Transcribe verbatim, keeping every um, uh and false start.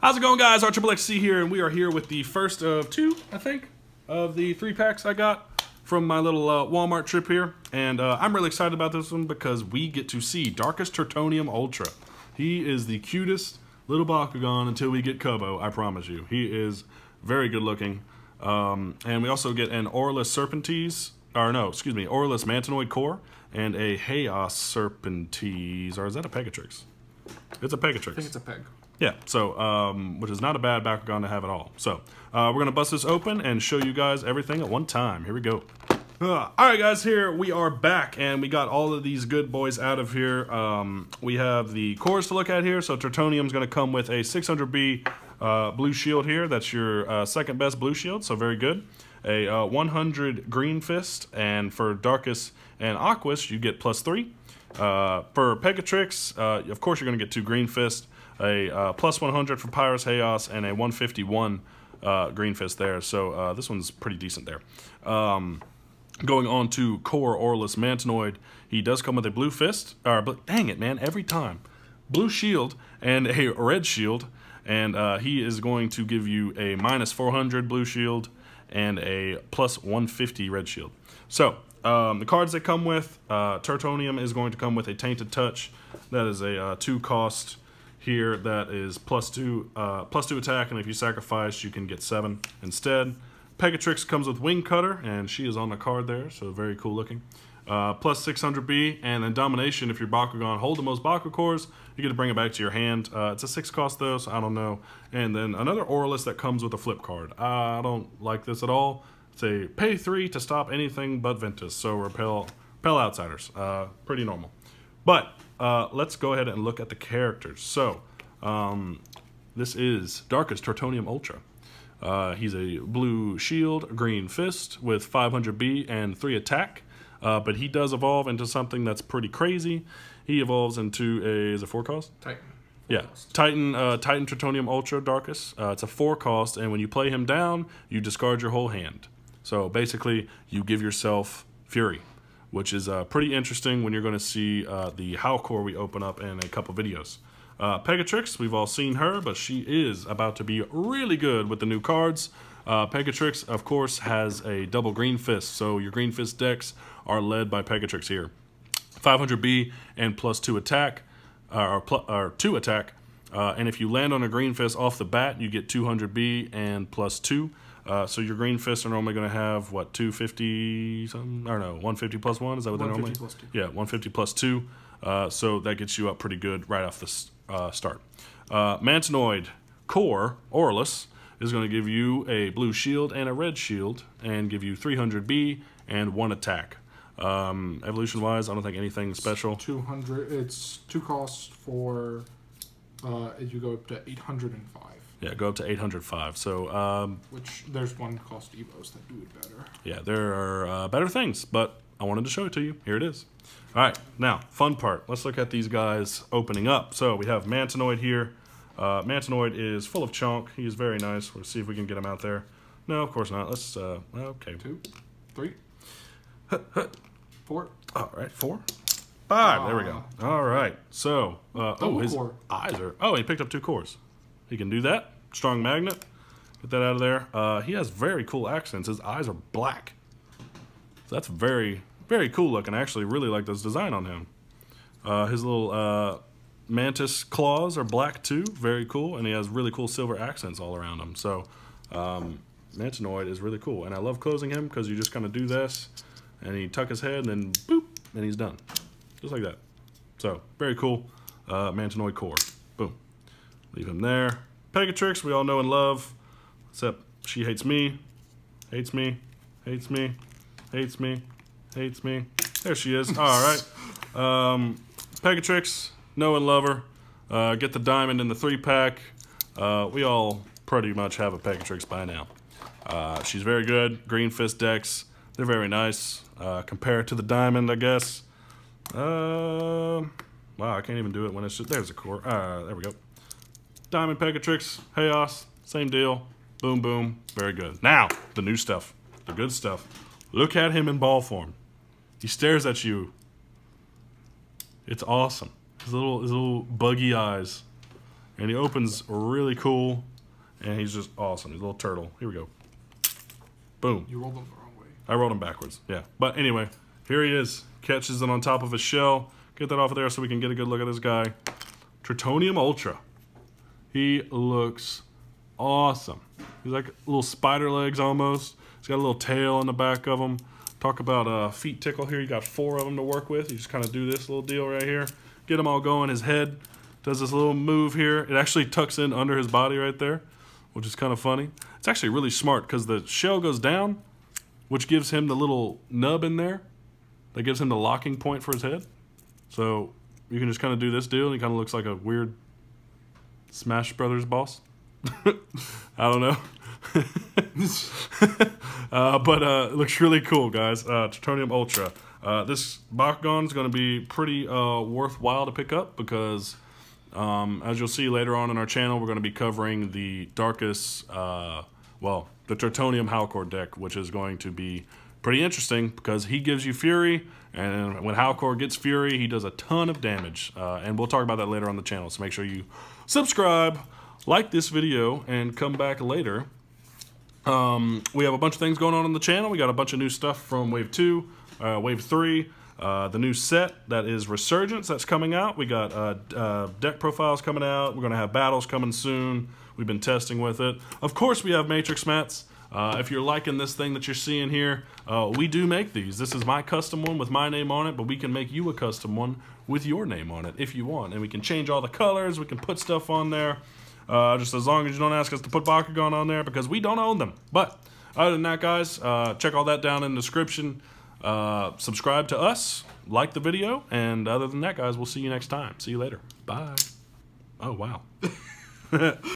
How's it going, guys? R X X C here, and we are here with the first of two, I think, of the three packs I got from my little uh, Walmart trip here. And uh, I'm really excited about this one because we get to see Darkus Turtonium Ultra. He is the cutest little Bakugan until we get Kubo, I promise you. He is very good looking. Um, and we also get an Aurelus Serpentes, or no, excuse me, Aurelus Mantonoid Core, and a Chaos Serpentes, or is that a Pegatrix? It's a Pegatrix. I think it's a Peg. Yeah, so, um, which is not a bad Bakugan to have at all. So, uh, we're gonna bust this open and show you guys everything at one time. Here we go. Uh, Alright guys, here we are back, and we got all of these good boys out of here. Um, we have the cores to look at here, so Turtonium's gonna come with a six hundred B uh, blue shield here. That's your uh, second best blue shield, so very good. A uh, one hundred green fist, and for Darkus and Aquas, you get plus three. Uh, for Pegatrix, uh, of course you're gonna get two green fists. A uh, plus one hundred for Pyrus Chaos, and a one fifty-one uh, Green Fist there. So uh, this one's pretty decent there. Um, going on to Core Aurelus Mantonoid, he does come with a Blue Fist. Or, but dang it, man, every time. Blue Shield and a Red Shield. And uh, he is going to give you a minus four hundred Blue Shield and a plus one fifty Red Shield. So um, the cards they come with, uh, Turtonium is going to come with a Tainted Touch. That is a uh, two-cost... Here, that is plus two, uh, plus two attack, and if you sacrifice, you can get seven instead. Pegatrix comes with Wing Cutter, and she is on the card there, so very cool looking. Uh, plus six hundred B, and then Domination, if your Bakugan hold the most Baku cores, you get to bring it back to your hand. Uh, it's a six cost though, so I don't know. And then another Aurelus that comes with a flip card. I don't like this at all. It's a pay three to stop anything but Ventus, so repel, repel outsiders. Uh, pretty normal. But uh, let's go ahead and look at the characters. So um, this is Darkus Turtonium Ultra. Uh, he's a blue shield, green fist with five hundred B and three attack. Uh, but he does evolve into something that's pretty crazy. He evolves into a, is it four cost? Titan. Yeah, Titan, uh, Titan Turtonium Ultra Darkus. Uh, it's a four cost, and when you play him down, you discard your whole hand. So basically, you give yourself Fury, which is uh, pretty interesting when you're going to see uh, the Howlkor we open up in a couple videos. Uh, Pegatrix, we've all seen her, but she is about to be really good with the new cards. Uh, Pegatrix, of course, has a double Green Fist, so your Green Fist decks are led by Pegatrix here. five hundred B and plus two attack, uh, or, plus, or two attack, uh, and if you land on a Green Fist off the bat, you get two hundred B and plus two. Uh, so your green fists are normally going to have, what, two fifty something? I don't know, one fifty plus one? Is that what they're normally? Plus two. Yeah, one fifty plus two. Uh, so that gets you up pretty good right off the uh, start. Uh, Mantonoid Core, Aurelus, is going to give you a blue shield and a red shield and give you three hundred B and one attack. Um, Evolution-wise, I don't think anything special. It's two hundred, it's two costs for, uh, you go up to eight hundred and five. Yeah, go up to eight hundred five. So, um, which there's one cost Evos that do it better. Yeah, there are uh, better things, but I wanted to show it to you. Here it is. All right, now, fun part. Let's look at these guys opening up. So we have Mantonoid here. Uh, Mantonoid is full of chonk. He is very nice. We'll see if we can get him out there. No, of course not. Let's, uh, okay. Two, three, huh, huh. four. All right, four. Five. Uh, there we go. All right. So, uh, oh, his core. eyes are, oh, he picked up two cores. He can do that. Strong magnet. Get that out of there. Uh, he has very cool accents. His eyes are black. So that's very, very cool looking. I actually really like this design on him. Uh, his little uh, mantis claws are black too. Very cool. And he has really cool silver accents all around him. So um, Mantonoid is really cool. And I love closing him because you just kind of do this. And he tucks his head and then boop. And he's done. Just like that. So very cool. Uh, Mantonoid Core. Boom. Leave him there. Pegatrix, we all know and love, except she hates me, hates me, hates me, hates me, hates me. There she is. All right. Um, Pegatrix, know and love her. Uh, get the diamond in the three pack. Uh, we all pretty much have a Pegatrix by now. Uh, she's very good. Green Fist decks, they're very nice. Uh, compare to the diamond, I guess. Uh, wow, I can't even do it when it's just, there's a core. Uh, there we go. Diamond Pegatrix, Chaos, same deal. Boom, boom, very good. Now, the new stuff, the good stuff. Look at him in ball form. He stares at you. It's awesome. His little, his little buggy eyes. And he opens really cool, and he's just awesome. He's a little turtle. Here we go. Boom. You rolled them the wrong way. I rolled them backwards, yeah. But anyway, here he is. Catches it on top of his shell. Get that off of there so we can get a good look at this guy. Turtonium Ultra. He looks awesome. He's like little spider legs almost. He's got a little tail on the back of him. Talk about uh, feet tickle here. You got four of them to work with. You just kind of do this little deal right here. Get them all going. His head does this little move here. It actually tucks in under his body right there, which is kind of funny. It's actually really smart because the shell goes down, which gives him the little nub in there. That gives him the locking point for his head. So you can just kind of do this deal, and he kind of looks like a weird Smash Brothers boss. I don't know. uh, but uh, it looks really cool, guys. Uh, Turtonium Ultra. Uh, this Bakugan is going to be pretty uh, worthwhile to pick up because, um, as you'll see later on in our channel, we're going to be covering the Darkus, uh, well, the Turtonium Howlkor deck, which is going to be pretty interesting because he gives you Fury, and when Howlkor gets Fury, he does a ton of damage. Uh, and we'll talk about that later on the channel, so make sure you subscribe, like this video, and come back later. Um, we have a bunch of things going on on the channel. We got a bunch of new stuff from Wave two, uh, Wave three, uh, the new set that is Resurgence that's coming out. We got uh, uh, deck profiles coming out. We're going to have battles coming soon. We've been testing with it. Of course, we have Matrix mats. Uh, if you're liking this thing that you're seeing here, uh, we do make these. This is my custom one with my name on it, but we can make you a custom one with your name on it if you want. And we can change all the colors. We can put stuff on there. Uh, just as long as you don't ask us to put Bakugan on there because we don't own them. But other than that, guys, uh, check all that down in the description. Uh, subscribe to us. Like the video. And other than that, guys, we'll see you next time. See you later. Bye. Oh, wow.